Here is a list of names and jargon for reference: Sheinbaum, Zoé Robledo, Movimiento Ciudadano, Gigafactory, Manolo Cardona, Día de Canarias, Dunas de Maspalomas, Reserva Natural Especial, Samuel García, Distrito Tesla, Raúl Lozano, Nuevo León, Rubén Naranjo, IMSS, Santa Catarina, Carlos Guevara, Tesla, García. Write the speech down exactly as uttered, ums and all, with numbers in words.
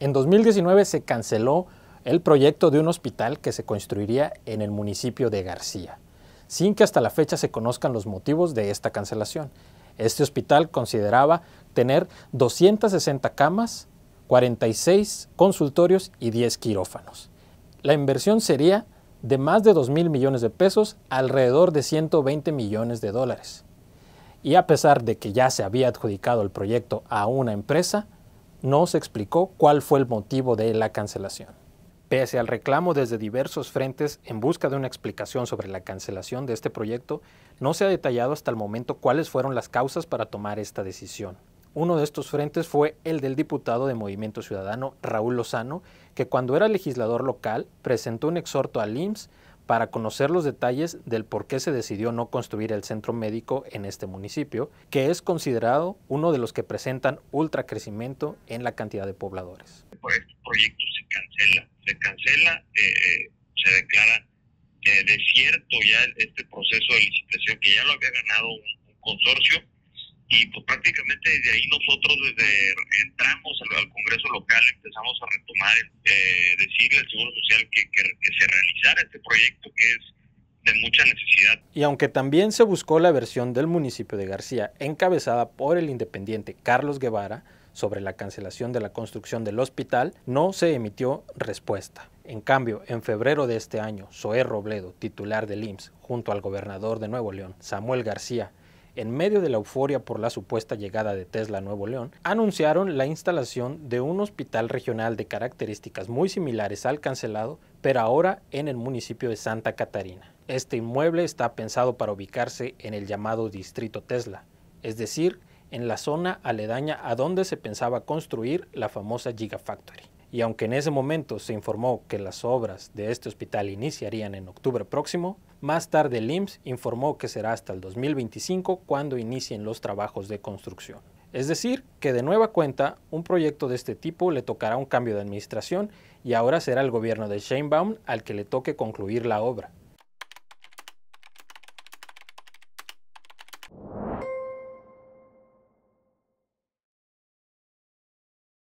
En dos mil diecinueve se canceló el proyecto de un hospital que se construiría en el municipio de García, sin que hasta la fecha se conozcan los motivos de esta cancelación. Este hospital consideraba tener doscientas sesenta camas, cuarenta y seis consultorios y diez quirófanos. La inversión sería de más de dos mil millones de pesos, alrededor de ciento veinte millones de dólares. Y a pesar de que ya se había adjudicado el proyecto a una empresa, no se explicó cuál fue el motivo de la cancelación. Pese al reclamo desde diversos frentes en busca de una explicación sobre la cancelación de este proyecto, no se ha detallado hasta el momento cuáles fueron las causas para tomar esta decisión. Uno de estos frentes fue el del diputado de Movimiento Ciudadano, Raúl Lozano, que cuando era legislador local presentó un exhorto al I M S S para conocer los detalles del por qué se decidió no construir el centro médico en este municipio, que es considerado uno de los que presentan ultracrecimiento en la cantidad de pobladores. Por este proyecto se cancela, se cancela, eh, se declara eh, desierto ya este proceso de licitación que ya lo había ganado un, un consorcio, y pues prácticamente desde ahí nosotros desde entramos al, al Congreso local empezamos a retomar, eh, decirle al Seguro Social que, que, que se realizara este proyecto que es de mucha necesidad. Y aunque también se buscó la versión del municipio de García, encabezada por el independiente Carlos Guevara, sobre la cancelación de la construcción del hospital, no se emitió respuesta. En cambio, en febrero de este año, Zoé Robledo, titular del I M S S, junto al gobernador de Nuevo León, Samuel García, en medio de la euforia por la supuesta llegada de Tesla a Nuevo León, anunciaron la instalación de un hospital regional de características muy similares al cancelado, pero ahora en el municipio de Santa Catarina. Este inmueble está pensado para ubicarse en el llamado Distrito Tesla, es decir, en la zona aledaña a donde se pensaba construir la famosa Gigafactory. Y aunque en ese momento se informó que las obras de este hospital iniciarían en octubre próximo, más tarde el I M S S informó que será hasta el dos mil veinticinco cuando inicien los trabajos de construcción. Es decir, que de nueva cuenta, un proyecto de este tipo le tocará un cambio de administración y ahora será el gobierno de Sheinbaum al que le toque concluir la obra.